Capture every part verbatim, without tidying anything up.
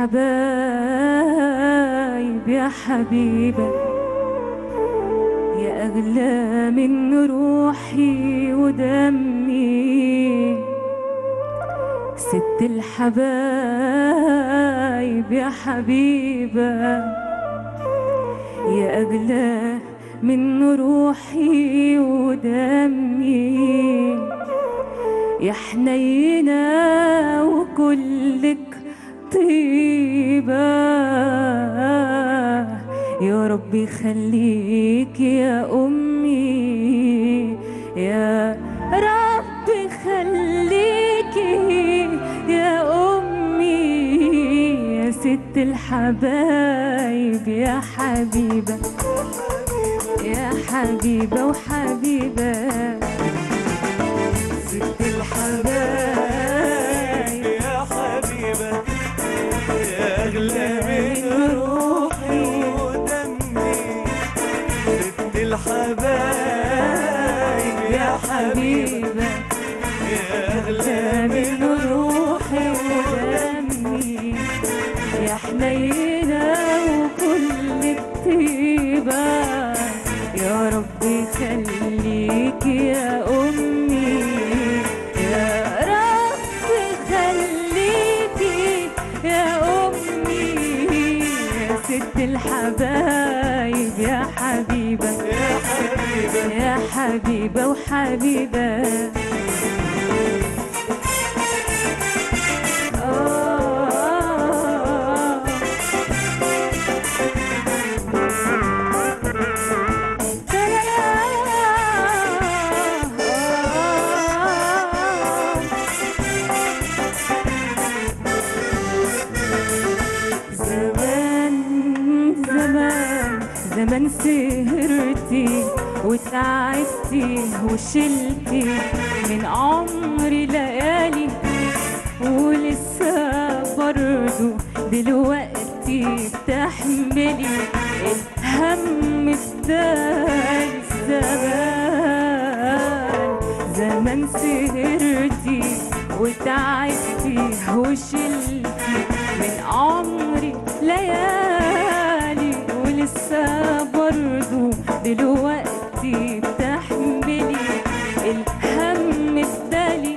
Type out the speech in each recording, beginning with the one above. حبايب يا حبيبة يا أغلى من روحي ودمي، ست الحبايب يا حبيبة يا أغلى من روحي ودمي، يا حنينة وكلك طيبة يا ربي خليك يا أمي، يا ربي خليك يا أمي، يا ست الحبايب يا حبيبة يا حبيبة وحبيبة، ست الحبايب يا حبيبة يا أغلى من روحي ودمي، ست الحبايب يا حبيبة يا أغلى من روحي ودمي، يا حنينة وكلك طيبة يا ربي خليك يا أمي، يا ربي خليك يا أمي، يا ست الحبايب يا حبيبة يا حبيبة يا حبيبة وحبيبة. زمان سهرتي وتعبتي وشلتي من عمري ليالي، ولسه برضو دلوقتي بتحملي الهم بتاع الزمان. زمان سهرتي وتعبتي وشلتي من عمري ليالي، لسه برضو دلوقتي بتحملي الهم بدالي،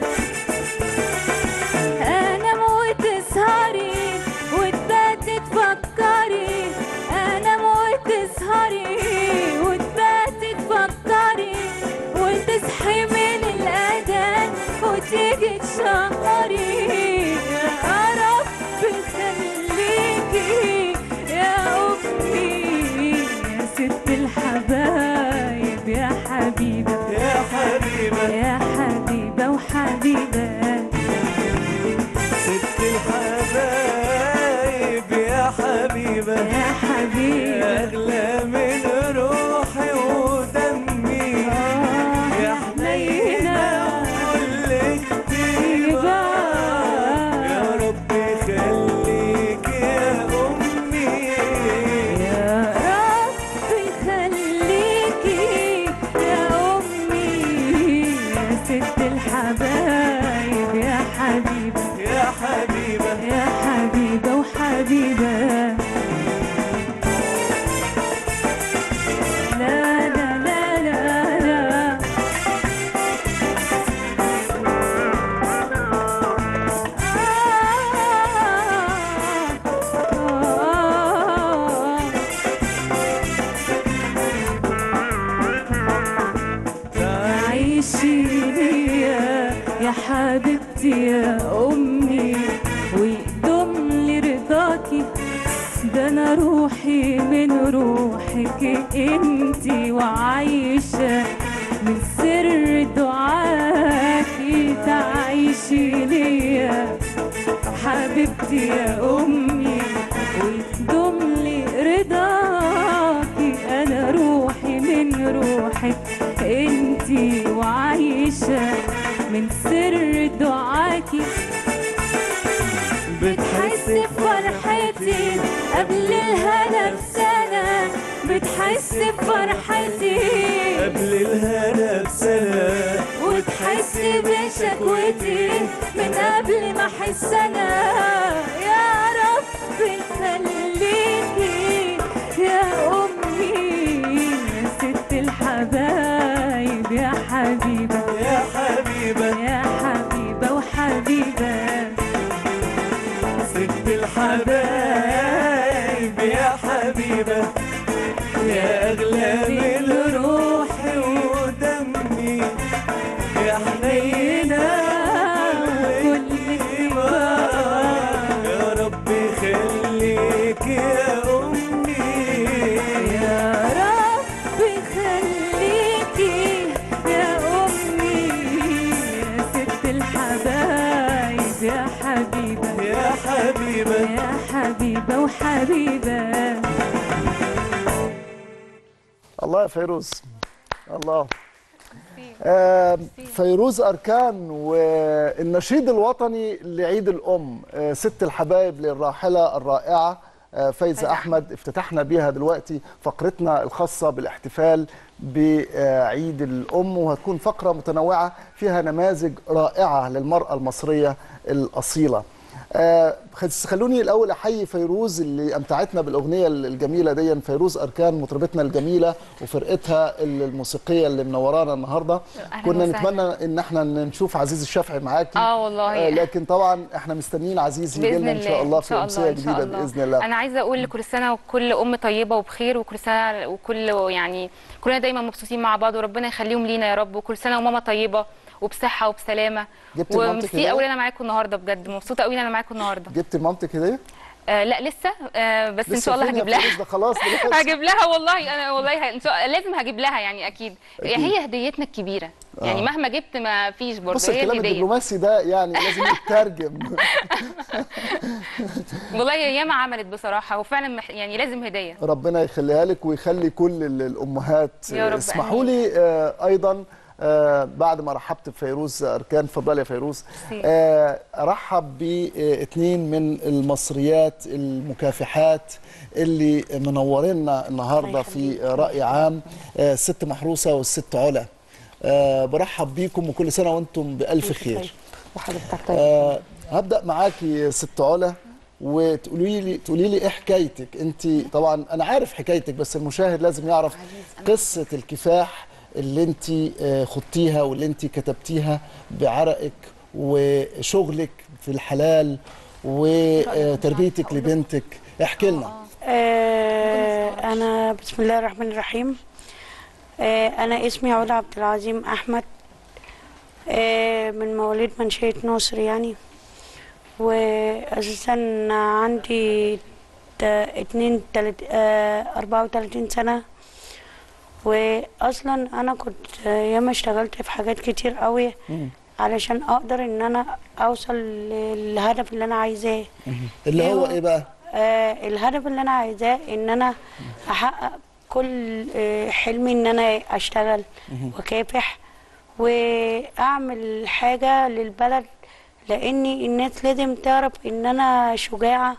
انام وتسهري وتباتي تفكري، انام وتسهري وتباتي تفكري، وتصحي من الاذان وتيجي تشهري، يا رب خليكي الحبايب يا حبيبة يا حبيبة يا حبيبة وحبيبة، ست الحبايب يا حبيبة يا حبيبة يا أغلى من روحي ودمي، يا حنينة كلك طيبة يا ربي خليك يا أمي، يا حبيبة. لا لا لا لا لا. تعيشي بيا يا حبيبتي يا أمي، ده انا روحي من روحك انتي، وعايشة من سر دعاكي، تعيشي ليا حبيبتي يا امي ويدوملي رضاكي، انا روحي من روحك انتي، وعايشة من سر دعاكي، بتحس بفرحتي قبل الهنا بسنة، بتحس بفرحتي قبل الهنا بسنة، وتحس بشكوتي من قبل ما أحس أنا، يا رب الله يا فيروز. الله. آه فيروز أركان والنشيد الوطني لعيد الأم، آه ست الحبايب للراحلة الرائعة آه فايزة أحمد. افتتحنا بيها دلوقتي فقرتنا الخاصة بالاحتفال بعيد الأم، وهتكون فقرة متنوعة فيها نماذج رائعة للمرأة المصرية الأصيلة. آه خلوني الأول أحيي فيروز اللي أمتعتنا بالأغنية الجميلة دي. فيروز أركان مطربتنا الجميلة وفرقتها الموسيقية اللي منورانا النهاردة. كنا نتمنى إن احنا نشوف عزيز الشافعي معاكي، اه والله، آه لكن طبعا احنا مستنيين عزيز يجي لنا إن شاء الله في أمسية جديدة بإذن الله. أنا عايزة أقول لكل سنة وكل أم طيبة وبخير، وكل سنة وكل يعني كلنا دايما مبسوطين مع بعض، وربنا يخليهم لينا يا رب، وكل سنة وماما طيبة وبصحه وبسلامه. ومبسوطه قوي انا معاكم النهارده، بجد مبسوطه قوي انا معاكم النهارده. جبت لمامتك هديه؟ آه لا لسه، آه بس لسه ان شاء الله هجيب لها. خلاص هجيب لها والله، انا والله ان شاء الله لازم هجيب لها يعني اكيد, أكيد. هي هديتنا الكبيره يعني آه. مهما جبت ما فيش برضه. بص الكلام الدبلوماسي ده يعني لازم يترجم. والله ياما عملت بصراحه، وفعلا يعني لازم هديه. ربنا يخليها لك ويخلي كل الامهات. اسمحوا لي آه ايضا آه بعد ما رحبت بفيروز أركان، اتفضلي يا فيروز، آه ارحب باثنين من المصريات المكافحات اللي منورينا النهارده في رأي عام، آه الست محروسه والست علا. آه برحب بيكم وكل سنه وانتم بالف خير. آه هبدا معاكي ست علا، وتقولي لي تقولي لي ايه حكايتك انت. طبعا انا عارف حكايتك، بس المشاهد لازم يعرف قصه الكفاح اللي انت خضتيها واللي انت كتبتيها بعرقك وشغلك في الحلال وتربيتك لبنتك. احكي لنا. آه انا بسم الله الرحمن الرحيم. آه انا اسمي عودة عبد العظيم احمد، آه من مواليد منشية ناصر يعني. واساسا عندي اتنين تلت آه أربعة وثلاثين سنه. واصلا انا كنت ياما اشتغلت في حاجات كتير قوي علشان اقدر ان انا اوصل للهدف اللي انا عايزاه. اللي هو ايه بقى؟ آه الهدف اللي انا عايزاه ان انا احقق كل آه حلمي، ان انا اشتغل وكافح واعمل حاجه للبلد، لاني الناس لازم تعرف ان انا شجاعه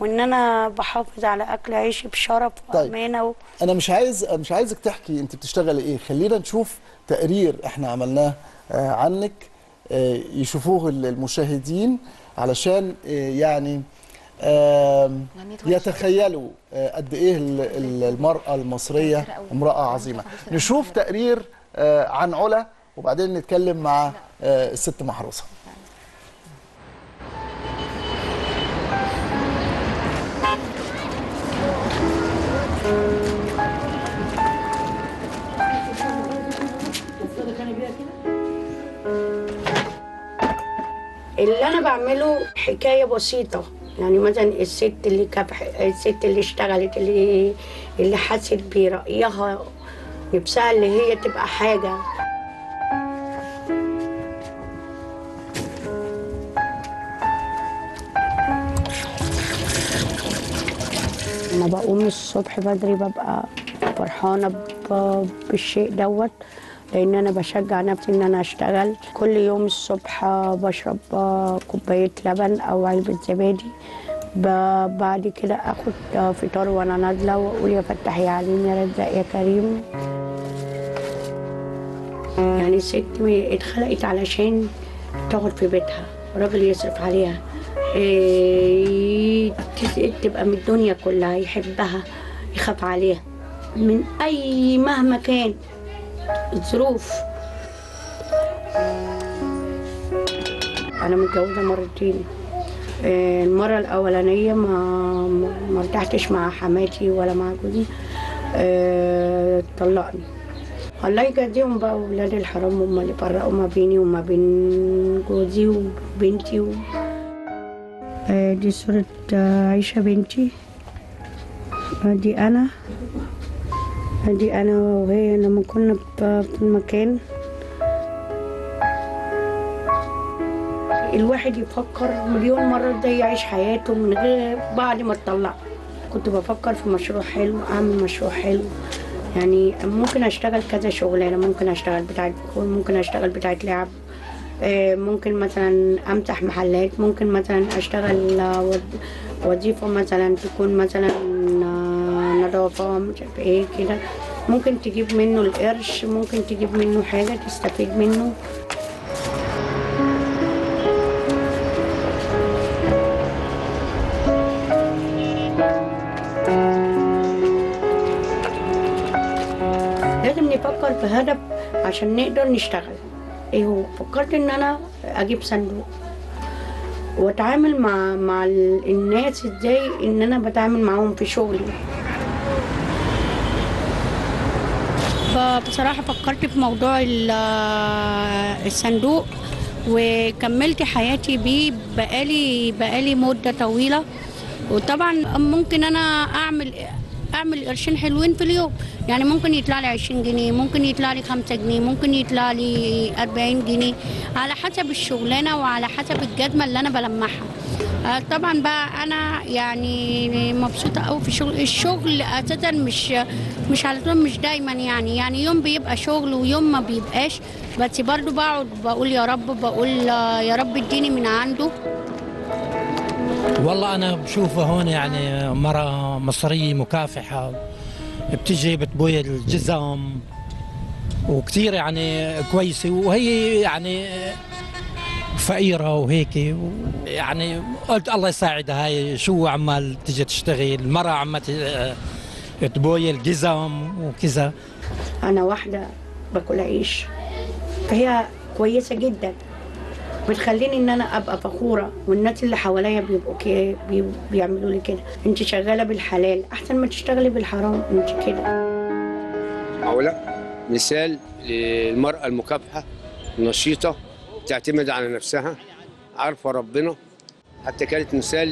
وان انا بحافظ على اكل عيشي بشرف وامانه. طيب. و... انا مش عايز مش عايزك تحكي انت بتشتغلي ايه، خلينا نشوف تقرير احنا عملناه عنك يشوفوه المشاهدين علشان يعني يتخيلوا قد ايه المرأة المصرية امرأة عظيمة. نشوف تقرير عن علا وبعدين نتكلم مع الست محروسة. اللي انا بعمله حكايه بسيطه يعني، مثلا الست اللي كبح... الست اللي اشتغلت، اللي اللي حست برايها نفسها اللي هي تبقى حاجه. انا بقوم الصبح بدري ببقى فرحانه ب... بالشيء دوت، لأن أنا بشجع نفسي إن أنا أشتغل. كل يوم الصبح بشرب كوباية لبن أو علبة زبادي، بعد كده آخد فطار وأنا نازلة وأقول يا فتح يا عليم يا رزاق يا كريم. يعني الست اتخلقت علشان تقعد في بيتها، راجل يصرف عليها، تبقى من الدنيا كلها، يحبها يخاف عليها من أي مهما كان الظروف. أنا متجوزة مرتين، المرة الأولانية ما مرتحتش مع حماتي ولا مع جوزي، طلقني. الله يجازيهم بقى ولاد الحرام، هم اللي فرقوا ما بيني وما بين جوزي وبنتي و... دي صورة عيشة بنتي، دي أنا، دي أنا وهي لما كنا في المكان. الواحد يفكر مليون مرة ازاي يعيش حياته من غير بعد ما اتطلع. كنت بفكر في مشروع حلو، أعمل مشروع حلو، يعني ممكن أشتغل كذا شغلانة، ممكن أشتغل بتاعة ديكور، ممكن أشتغل بتاعة لعب، ممكن مثلا أمسح محلات، ممكن مثلا أشتغل وظيفة مثلا تكون مثلا نظافة، مش عارفة إيه كده، ممكن تجيب منه القرش، ممكن تجيب منه حاجة تستفيد منه. لازم نفكر في هدف عشان نقدر نشتغل. ايه هو؟ فكرت ان انا اجيب صندوق واتعامل مع مع الناس ازاي ان انا بتعامل معاهم في شغلي. فبصراحه فكرت في موضوع الصندوق وكملت حياتي بيه بقالي بقالي مده طويله. وطبعا ممكن انا اعمل اعمل قرشين حلوين في اليوم، يعني ممكن يطلع لي عشرين جنيه، ممكن يطلع لي خمسة جنيه، ممكن يطلع لي أربعين جنيه، على حسب الشغلانه وعلى حسب الجزمه اللي انا بلمحها. طبعا بقى انا يعني مبسوطه قوي في الشغل. الشغل اساسا مش مش على طول، مش دايما، يعني يعني يوم بيبقى شغل ويوم ما بيبقاش، بس برضو بقعد بقول يا رب، بقول يا رب اديني من عنده. والله أنا بشوفه هون يعني مرأة مصرية مكافحة، بتجي بتبوي الجزم وكثير يعني كويسة، وهي يعني فقيرة وهيك، يعني قلت الله يساعدها. هاي شو عمال تجي تشتغل، مرأة عم تبوي الجزم وكذا. أنا واحدة باكل عيش، فهي كويسة جدا، بتخليني ان انا ابقى فخوره، والناس اللي حواليا بيبقوا بيعملوا لي كده، انت شغاله بالحلال احسن ما تشتغلي بالحرام انت كده. علا مثال للمراه المكافحه، نشيطه، تعتمد على نفسها، عارفه ربنا. حتى كانت مثال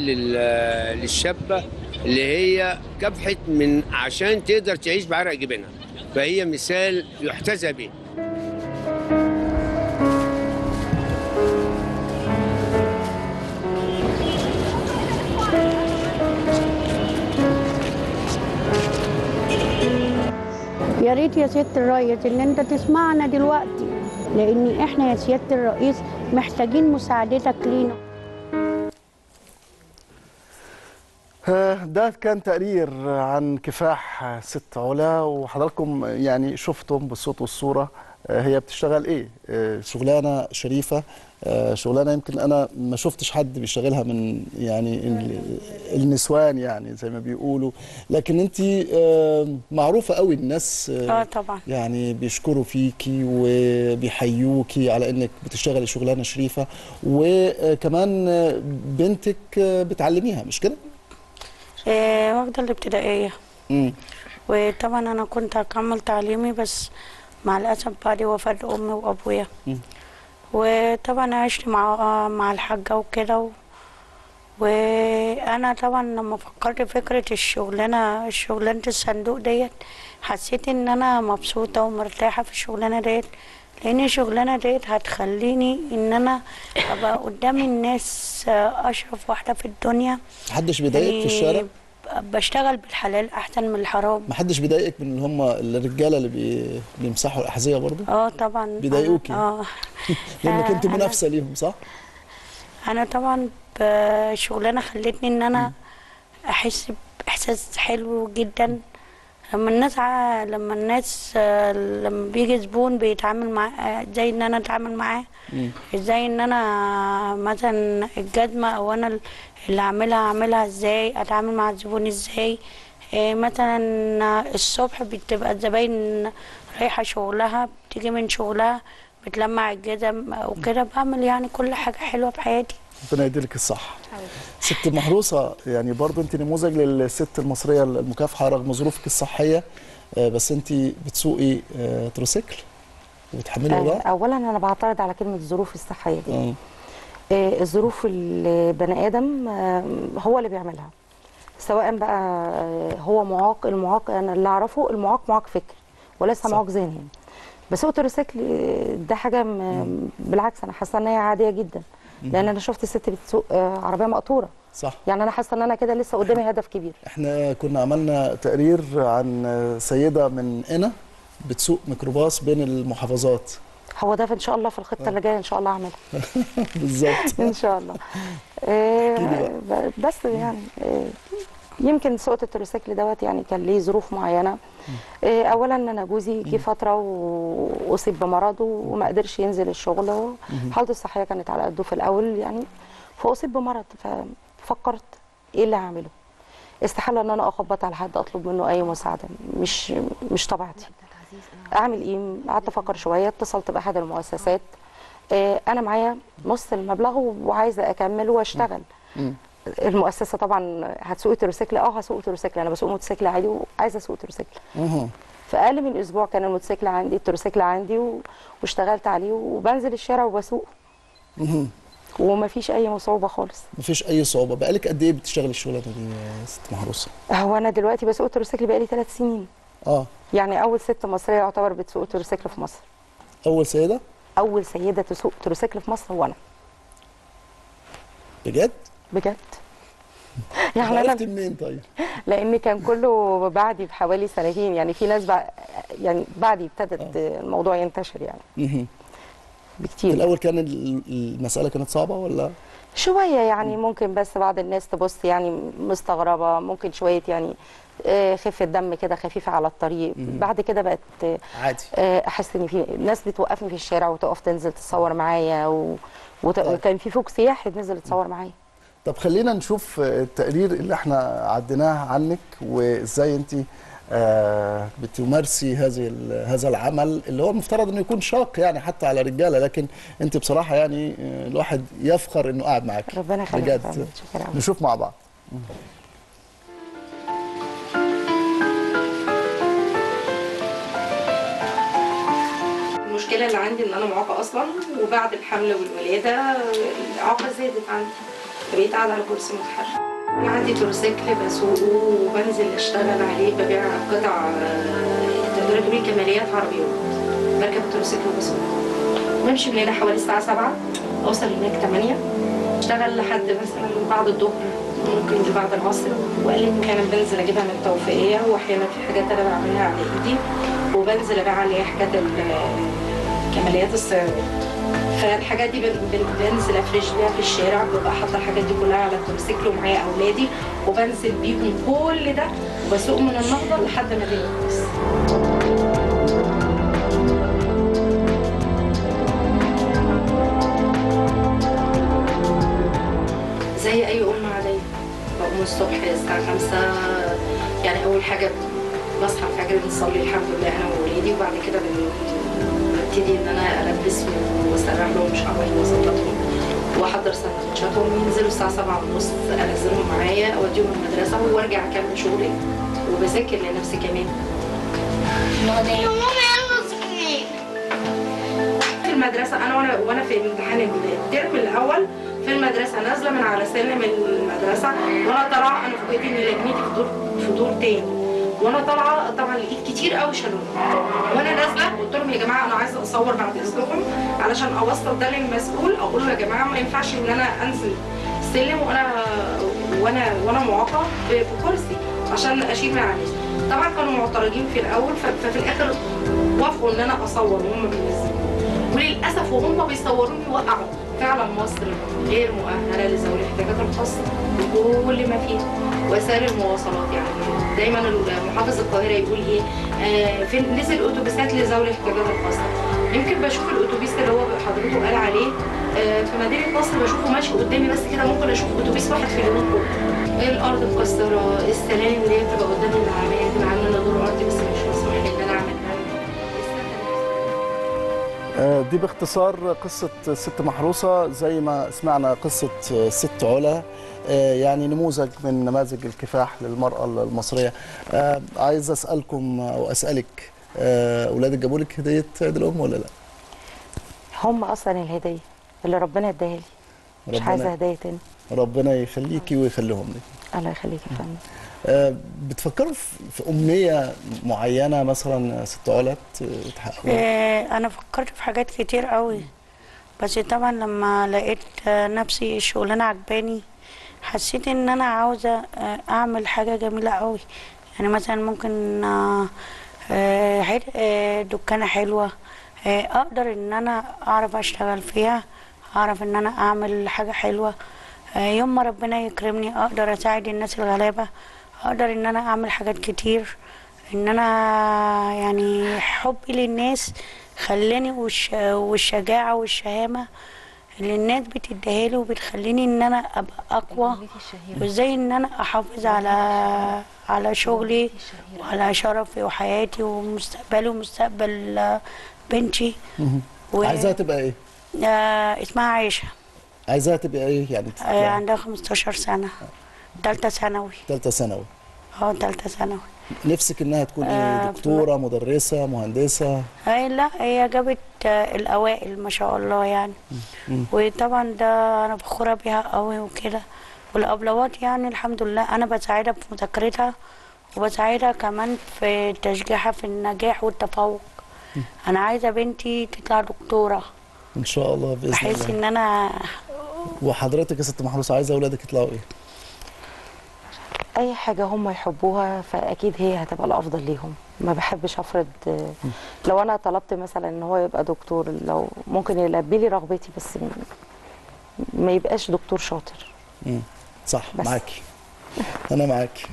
للشابه اللي هي كافحت من عشان تقدر تعيش بعرق جبينها، فهي مثال يحتذى به. يا ريت يا سيادة الرئيس إن أنت تسمعنا دلوقتي، لأن إحنا يا سيادة الرئيس محتاجين مساعدتك لينا. ده كان تقرير عن كفاح ست علا، وحضراتكم يعني شفتم بالصوت والصورة هي بتشتغل إيه. شغلانة شريفة، شغلانة يمكن أنا ما شفتش حد بيشتغلها من يعني النسوان يعني زي ما بيقولوا، لكن أنت معروفة قوي، الناس آه طبعا يعني بيشكروا فيكي وبيحيوكي على أنك بتشتغلي شغلانة شريفة، وكمان بنتك بتعلميها مش كده؟ آه واخدة الابتدائية، وطبعا أنا كنت هكمل تعليمي بس مع الأسف بعد وفاة أمي وأبويا، وطبعا عشت مع مع الحاجة وكده و... وانا طبعا لما فكرت فكرة الشغلانة شغلانة الصندوق ديت، حسيت ان انا مبسوطة ومرتاحة في الشغلانة ديت، لان الشغلانة ديت هتخليني ان انا ابقى قدام الناس اشرف واحدة في الدنيا. محدش بيضايقك في الشارع؟ بشتغل بالحلال احسن من الحرام. محدش بيضايقك من هم الرجاله اللي بي... بيمسحوا الاحذيه برضه؟ اه طبعا بيضايقوكي. اه لانك انت منافسه ليهم صح؟ انا طبعا شغلانه خلتني ان انا احس باحساس حلو جدا لما الناس ع... لما الناس لما بيجي زبون بيتعامل معاه ازاي ان انا اتعامل معاه، ازاي ان انا مثلا الجزمه او انا اللي اعملها اعملها ازاي، اتعامل مع الزبون ازاي. مثلا الصبح بتبقى الزباين رايحه شغلها، بتيجي من شغلها بتلمع الجزم وكده. بعمل يعني كل حاجه حلوه في حياتي. ربنا يديلك الصح. ست المحروسه، يعني برضه انت نموذج للست المصريه المكافحه رغم ظروفك الصحيه، بس انت بتسوقي تروسيكل وبتحملي وراء. اولا انا بعترض على كلمه الظروف الصحيه دي. الظروف البني ادم هو اللي بيعملها، سواء بقى هو معاق. المعاق انا اللي اعرفه المعاق معاق فكري ولسه معاق ذهني. بس التروسيكل ده حاجه بالعكس انا حاسه ان هي عاديه جدا، لان انا شفت الست بتسوق عربيه مقطوره. صح. يعني انا حاسه ان انا كده لسه قدامي هدف كبير. احنا كنا عملنا تقرير عن سيده من هنا بتسوق ميكروباص بين المحافظات. هو ده ان شاء الله في الخطه اللي جايه ان شاء الله اعملها. بالظبط. ان شاء الله. إيه بس يعني إيه يمكن سوقة التروسيكل دوت يعني كان ليه ظروف معينه. إيه اولا انا جوزي جه فتره واصيب بمرضه وما قدرش ينزل الشغل، حالته الصحيه كانت على قده في الاول يعني، فاصيب بمرض. ففكرت ايه اللي هعمله؟ استحاله ان انا اخبط على حد اطلب منه اي مساعده، مش مش طبيعتي. اعمل ايه؟ قعدت افكر شويه، اتصلت باحد المؤسسات. إيه انا معايا نص المبلغ وعايزه اكمل واشتغل. المؤسسه طبعا هتسوق تروسيكل؟ اه هسوق تروسيكل، انا بسوق موتوسيكل عادي وعايزه اسوق تروسيكل. فاقل من اسبوع كان الموتوسيكل عندي، التروسيكل عندي و... واشتغلت عليه وبنزل الشارع وبسوق. ومفيش اي صعوبه خالص. مفيش اي صعوبه. بقالك قد ايه بتشتغلي الشغلانه دي يا ست محروسه؟ هو انا دلوقتي بسوق تروسيكل بقالي ثلاث سنين. اه يعني اول ست مصريه يعتبر بتسوق تروسيكل في مصر. اول سيده؟ اول سيده تسوق تروسيكل في مصر وانا. بجد؟ بجد. يعني انا عرفت منين طيب؟ لان كان كله بعدي بحوالي سنتين، يعني في ناس بع... يعني بعدي ابتدت آه. الموضوع ينتشر يعني. بكتير. في الاول كان المساله كانت صعبه ولا؟ شويه يعني ممكن، بس بعض الناس تبص يعني مستغربه، ممكن شويه يعني خفه دم كده خفيفه على الطريق. بعد كده بقت عادي. احس ان في ناس بتوقفني في الشارع وتقف تنزل تتصور معايا و... وت... آه. وكان في فوق سياحي نزل يتصور معايا. طب خلينا نشوف التقرير اللي احنا عديناه عنك وازاي انت آه بتمارسي هذه هذا العمل اللي هو المفترض انه يكون شاق يعني حتى على رجاله، لكن انت بصراحه يعني الواحد يفخر انه قاعد معاك. ربنا يخليك بجد. نشوف مع بعض. المشكله اللي عندي ان انا معاقه اصلا، وبعد الحمل والولاده الاعاقه زادت عندي، بقيت قاعده على كرسي متحرك. انا عندي تروسيكل بسوقه وبنزل اشتغل عليه، ببيع قطع تقدري تقولي كماليات عربيات. بركب التروسيكل وبسوقه بمشي من هنا حوالي الساعه سبعة اوصل هناك ثمانية، اشتغل لحد مثلا بعد الظهر ممكن بعد العصر، وقال لي انا بنزل اجيبها من التوفيقيه، واحيانا في حاجات انا بعملها على ايدي وبنزل ابيع عليها حاجات كماليات الصيانه. فالحاجات دي بنزل افرش بيها في الشارع، ببقى حاطه الحاجات دي كلها على التروسيكل ومعايا اولادي وبنزل بيهم كل ده وبسوق من النهضه لحد ما اجي البيت. زي اي ام عاديه بقوم الصبح الساعه خمسة، يعني اول حاجه بصحى الفجر بنصلي الحمد لله انا واولادي، وبعد كده ببتدي ان انا البسهم واسرح لهم شعرهم واظبطهم واحضر سندوتشاتهم. ينزلوا الساعه سبعة ونص انزلهم معايا اوديهم المدرسه وارجع اكمل شغلي، وبذاكر لنفسي كمان. في المدرسه انا وانا وانا في امتحان الترم الاول في المدرسه نازله من على سلم المدرسه وانا طالعه، انا فوجئت ان لجنتي في دور في دور تاني، وانا طالعه طبعا لقيت كتير قوي شالوني. وانا نازله قلت لهم يا جماعه انا عايزه اصور بعد اذنكم علشان اوصل ده للمسؤول، اقول له يا جماعه ما ينفعش ان انا انزل السلم وانا وانا وانا معاقه في كرسي عشان اشيل من عليه. طبعا كانوا معترضين في الاول، ففي الاخر وافقوا ان انا اصور وهم بينزلوا، وللاسف وهم بيصوروني وقعوا. فعلا مصر غير مؤهله لذوي الاحتياجات الخاصه بكل ما فيها. وسائر المواصلات. يعني دايما محافظ القاهره يقول ايه آه في نزل اتوبيسات لذوي الاحتياجات الخاصه. يمكن بشوف الاتوبيس اللي هو حضرته قال عليه آه في مدينه نصر بشوفه ماشي قدامي بس كده، ممكن اشوف اتوبيس واحد في اليوم كله. الارض مكسره، السلالم اللي هي بتبقى قدام المعامل احنا عاملين دور ارضي بس مش مسموح ان انا اعملها. دي باختصار قصه ست محروسه، زي ما سمعنا قصه ست علا، يعني نموذج من نماذج الكفاح للمرأة المصرية. عايز أسألكم أو أسألك، أولادك جابوا لك هدية عيد الأم ولا لا؟ هم أصلا الهدية اللي ربنا اداها لي، مش عايزة هدية تاني. ربنا يخليكي ويخليهم لك. الله يخليك يا فندم. بتفكروا في أمنية معينة مثلا ست علا تحققوها؟ أنا فكرت في حاجات كتير قوي، بس طبعا لما لقيت نفسي الشغلانة عجباني حسيت ان انا عاوزه اعمل حاجه جميله قوي. يعني مثلا ممكن دكانه حلوه اقدر ان انا اعرف اشتغل فيها، اعرف ان انا اعمل حاجه حلوه، يوم ما ربنا يكرمني اقدر اساعد الناس الغلابه، اقدر ان انا اعمل حاجات كتير. ان انا يعني حبي للناس خلاني والشجاعه والشهامه اللي الناس بتديها لي وبتخليني ان انا ابقى اقوى، وازاي ان انا احافظ على على شغلي وعلى شرفي وحياتي ومستقبلي ومستقبل بنتي. و... عايزاها تبقى ايه؟ آه اسمها عايشه. عايزاها تبقى ايه يعني؟ آه عندها خمستاشر سنه، ثالثه ثانوي. ثالثه ثانوي. اه ثالثه ثانوي. نفسك انها تكون آه دكتوره، مدرسه، مهندسه؟ اي لا، هي جابت الاوائل ما شاء الله يعني. مم. وطبعا ده انا فخوره بيها قوي وكده. والابلوات يعني الحمد لله انا بساعدها في مذاكرتها وبساعدها كمان في تشجيعها في النجاح والتفوق. مم. انا عايزه بنتي تطلع دكتوره ان شاء الله باذن الله. بحيث ان انا وحضرتك يا ست محروسه عايزه اولادك يطلعوا ايه؟ اي حاجه هم يحبوها فاكيد هي هتبقى الافضل ليهم. ما بحبش افرض. لو انا طلبت مثلا ان هو يبقى دكتور، لو ممكن يلبي لي رغبتي بس ما يبقاش دكتور شاطر. امم صح، معاكي، انا معاكي.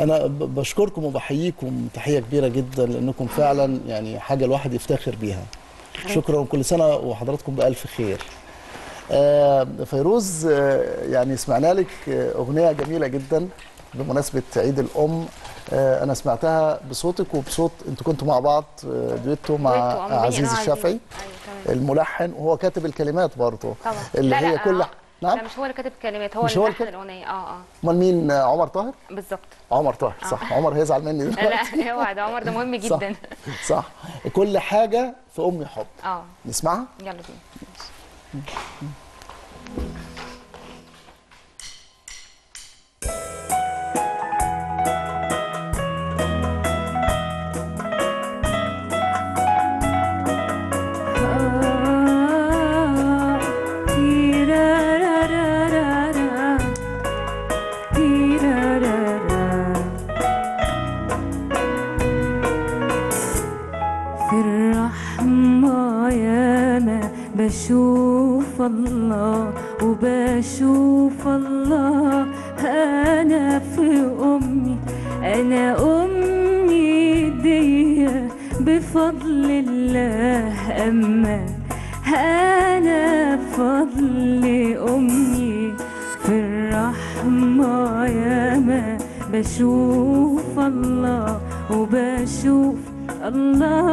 انا بشكركم وبحييكم تحيه كبيره جدا لانكم فعلا يعني حاجه الواحد يفتخر بيها. شكرا، كل سنه وحضراتكم بالف خير. آه فيروز، آه يعني سمعنا لك آه اغنيه جميله جدا بمناسبه عيد الام. آه انا سمعتها بصوتك وبصوت انتوا كنتوا مع بعض آه دويتو مع عزيز الشافعي الملحن، وهو كاتب الكلمات برضه اللي هي كل. نعم، لا مش هو اللي كاتب الكلمات، هو اللي لحن الاغنيه. اه اه امال مين؟ عمر طاهر بالظبط. عمر طاهر آه. صح، عمر هيزعل مني دلوقتي. لا اوعى، ده عمر ده مهم جدا. صح. صح، كل حاجه في امي حب. اه نسمعها، يلا بينا. في الرحمة ياما بشوف الله وبشوف الله، أنا في أمي، أنا أمي دي بفضل الله، أما أنا بفضل أمي. في الرحمة ياما بشوف الله وبشوف الله،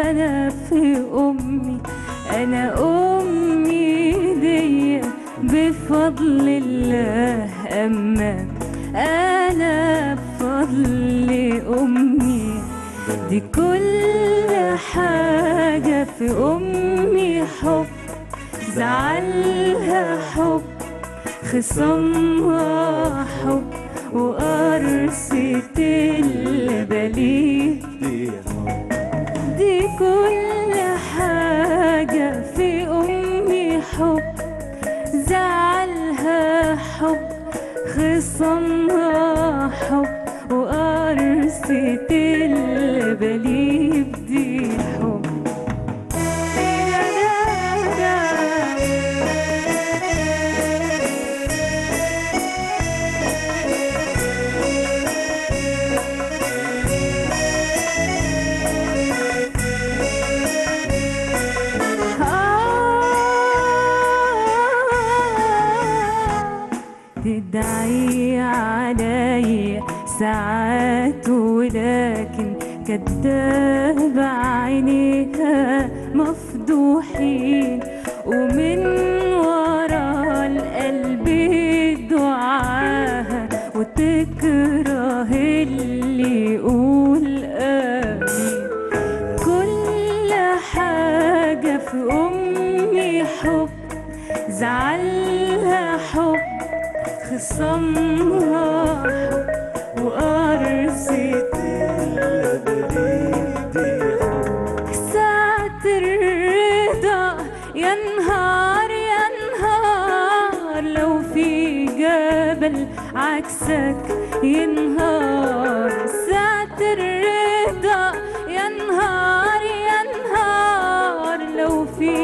أنا في أمي، أنا أمي دي بفضل الله، أما أنا بفضل أمي. دي كل حاجة في أمي حب، زعلها حب، خصامها حب، وقرصة البليد دي حب. دي كل حاجة في أمي حب، زعلها حب، خصامها حب، وقرصة البليب دي حب. ساعات، ولكن كدابة عينيها مفضوحين، ومن ورا القلب دعاها وتكره اللي يقول آمين. كل حاجة في أمي حب، زعلها حب، خصمها حب، وأرزة الأبدي حب. ساعة الرضا ينهار ينهار، لو في جبل عكسك ينهار. ساعة الرضا ينهار ينهار، لو في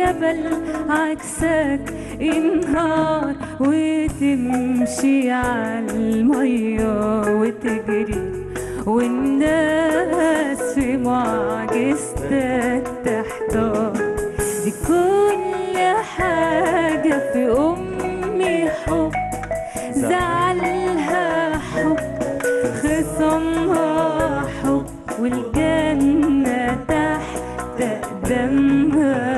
جبل عكسك ينهار. وتمشي على المية وتجري، والناس في معجزتك تحتار. دي كل حاجة في أمي حب، زعلها حب، خصمها حب، والجنة تحت أقدامها.